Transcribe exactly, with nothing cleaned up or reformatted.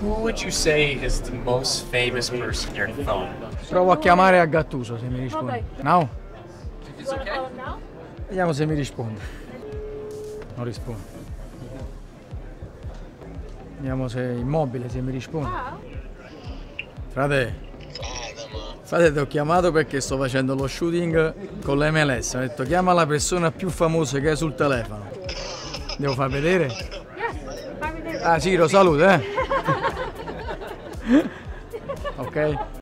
Who would you say is the most famous person here in Rome? Provo a chiamare a Gattuso se mi risponde. No? It's okay? Vediamo se mi risponde. Non risponde. Vediamo se è Immobile, se mi risponde. Frate, frate, ti ho chiamato perché sto facendo lo shooting con la M L S. Ho detto chiama la persona più famosa che è sul telefono. Devo far vedere? Ah, Ciro, saluta, eh! Ok?